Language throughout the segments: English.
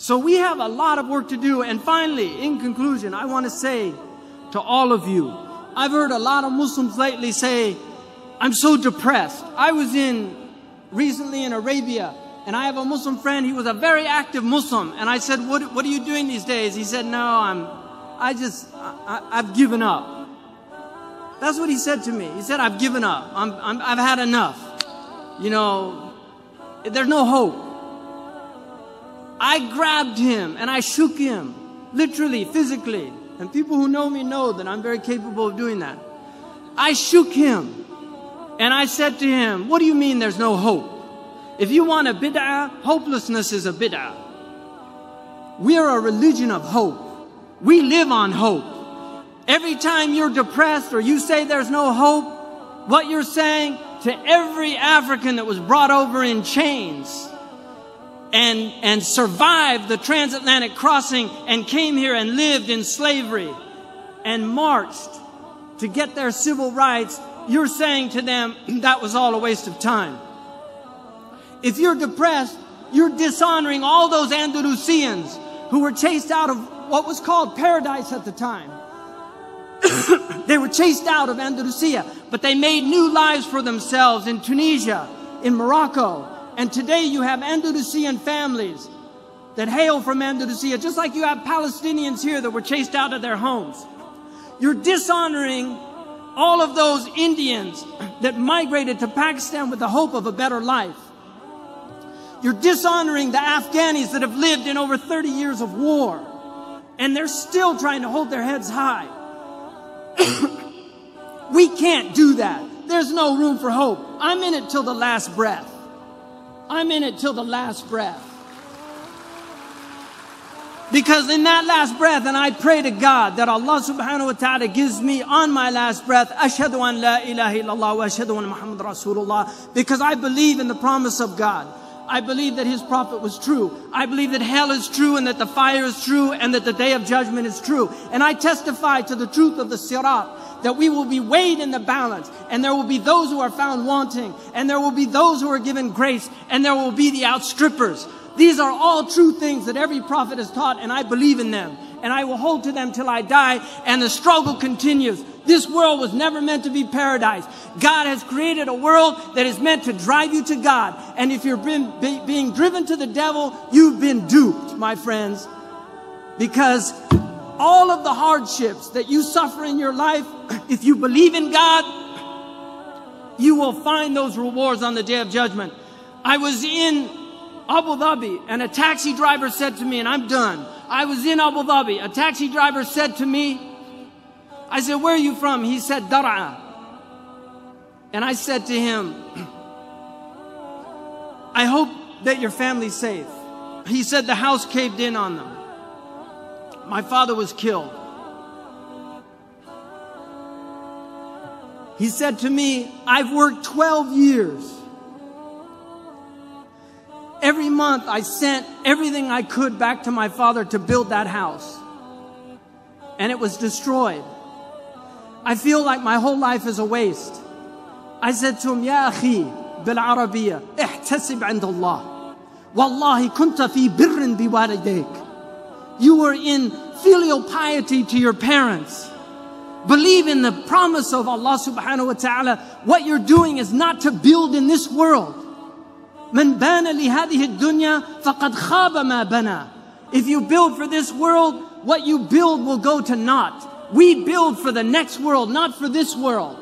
So we have a lot of work to do. And finally, in conclusion, I want to say to all of you, I've heard a lot of Muslims lately say, I'm so depressed. I was recently in Arabia, and I have a Muslim friend. He was a very active Muslim. And I said, what are you doing these days? He said, no, I've given up. That's what he said to me. He said, I've given up. I've had enough. You know, there's no hope. I grabbed him and I shook him, literally, physically. And people who know me know that I'm very capable of doing that. I shook him and I said to him, what do you mean there's no hope? If you want a bid'ah, hopelessness is a bid'ah. We are a religion of hope. We live on hope. Every time you're depressed or you say there's no hope, what you're saying to every African that was brought over in chains and survived the transatlantic crossing and came here and lived in slavery and marched to get their civil rights, you're saying to them, that was all a waste of time. If you're depressed, you're dishonoring all those Andalusians who were chased out of what was called paradise at the time. They were chased out of Andalusia, but they made new lives for themselves in Tunisia, in Morocco. And today you have Andalusian families that hail from Andalusia, just like you have Palestinians here that were chased out of their homes. You're dishonoring all of those Indians that migrated to Pakistan with the hope of a better life. You're dishonoring the Afghanis that have lived in over 30 years of war. And they're still trying to hold their heads high. We can't do that. There's no room for hope. I'm in it till the last breath. I'm in it till the last breath. Because in that last breath, and I pray to God that Allah subhanahu wa ta'ala gives me on my last breath, ashhadu an la ilaha illallah wa ashhadu an Muhammad Rasulullah. Because I believe in the promise of God. I believe that his prophet was true. I believe that hell is true and that the fire is true and that the day of judgment is true. And I testify to the truth of the sirat, that we will be weighed in the balance, and there will be those who are found wanting, and there will be those who are given grace, and there will be the outstrippers. These are all true things that every prophet has taught, and I believe in them. And I will hold to them till I die, and the struggle continues. This world was never meant to be paradise. God has created a world that is meant to drive you to God. And if you're being driven to the devil, you've been duped, my friends. Because all of the hardships that you suffer in your life, if you believe in God, you will find those rewards on the day of judgment. I was in Abu Dhabi, and a taxi driver said to me, and I'm done. I was in Abu Dhabi. A taxi driver said to me, I said, where are you from? He said, Dar'a. And I said to him, I hope that your family's safe. He said, the house caved in on them. My father was killed. He said to me, I've worked 12 years. Every month I sent everything I could back to my father to build that house. And it was destroyed. I feel like my whole life is a waste. I said to him, Ya akhi, bil Arabiya, ihtasib عند Allah. Wallahi kunta fi birrin bi walidayk. You were in filial piety to your parents. Believe in the promise of Allah subhanahu wa ta'ala. What you're doing is not to build in this world. Man bana li hadhihi ad-dunya faqad khaba ma bana. If you build for this world, what you build will go to naught. We build for the next world, not for this world.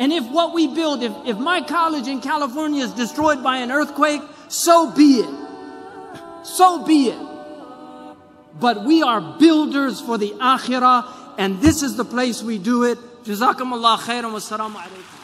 And if what we build, if my college in California is destroyed by an earthquake, so be it. So be it. But we are builders for the akhirah, and this is the place we do it. Jazakumullah khairan wa salamu alaykum.